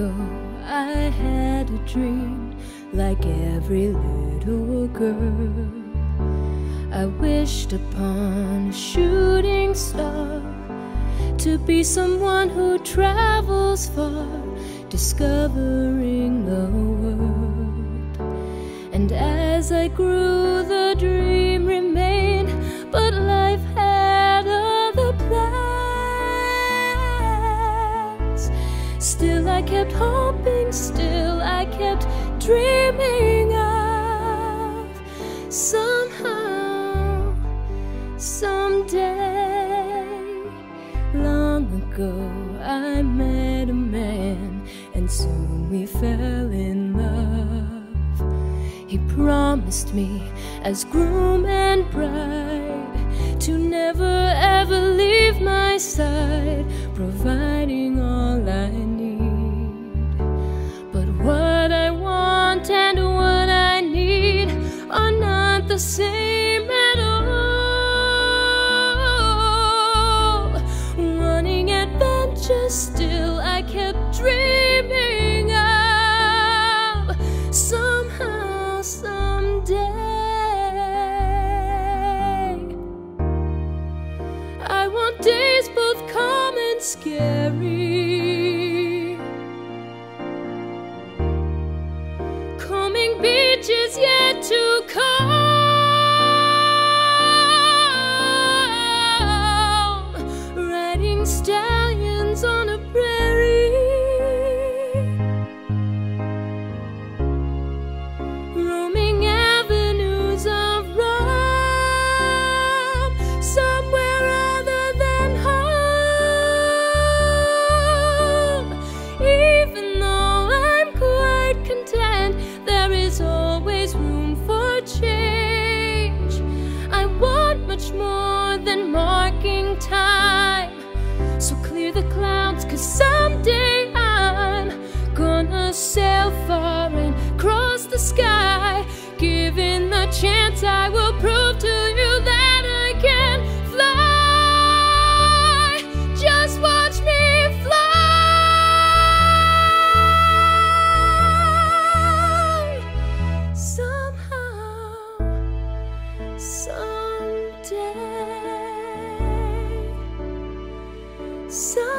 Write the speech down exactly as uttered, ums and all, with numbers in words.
ago, I had a dream like every little girl. I wished upon a shooting star to be someone who travels far, discovering the world. And as I grew, the dream remained, but life had other plans. Still I kept hoping, still I kept dreaming of somehow, someday. Long ago I met a man, and soon we fell in love. He promised me as groom and bride to never ever leave my side, providing all I need. But what I want and what I need are not the same at all. Wanting adventure, still I kept dreaming. Days both calm and scary, combing beaches yet to come, riding stallions on a prairie, roaming avenues of rum, somewhere more than marking time. So clear the clouds, 'cause someday I'm gonna sail far and cross the sky. Given the chance, I will prove to you that I can fly. Just watch me fly. Somehow, somehow. Day. So